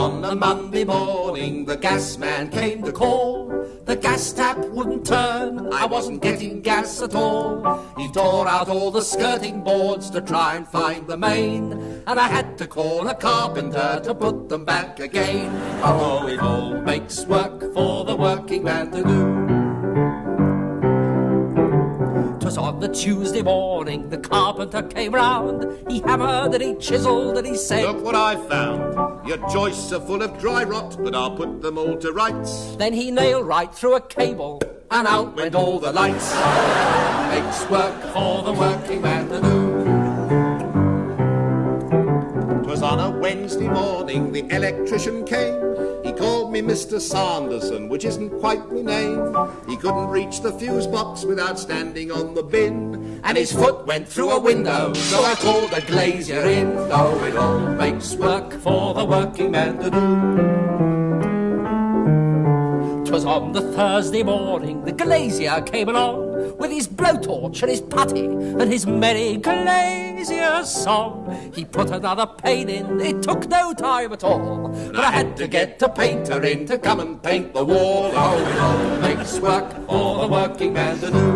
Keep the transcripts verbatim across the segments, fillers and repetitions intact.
On a Monday morning, the gas man came to call. The gas tap wouldn't turn, I wasn't getting gas at all. He tore out all the skirting boards to try and find the main, and I had to call a carpenter to put them back again. Oh, it all makes work for the working man to do. On the Tuesday morning, the carpenter came round. He hammered and he chiselled and he said, "Look what I found. Your joists are full of dry rot, but I'll put them all to rights." Then he nailed right through a cable, and out went all the lights. Makes work for the working man to do. 'Twas on a Wednesday morning the electrician came. He called me Mister Sanderson, which isn't quite my name. He couldn't reach the fuse box without standing on the bin, and his foot went through a window, so I called a glazier in. Oh, it all makes work for the working man to do. 'Twas on the Thursday morning the glazier came along, with his blowtorch and his putty and his merry glazier song. He put another pane in, it took no time at all, but I had to get a painter in to come and paint the wall. Oh, it all makes work for the working man to do.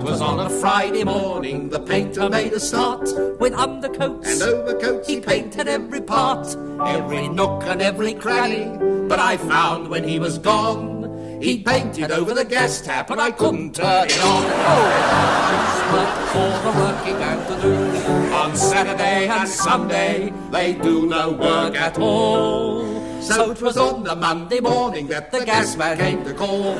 'Twas on a Friday morning the painter made a start. With undercoats and overcoats he painted every part, every nook and every cranny. But I found when he was gone, he painted over the gas tap and I couldn't turn it on. Oh, it all makes work for the working man to do. On Saturday and Sunday they do no work at all, so 'twas on the Monday morning that the gas man came to call.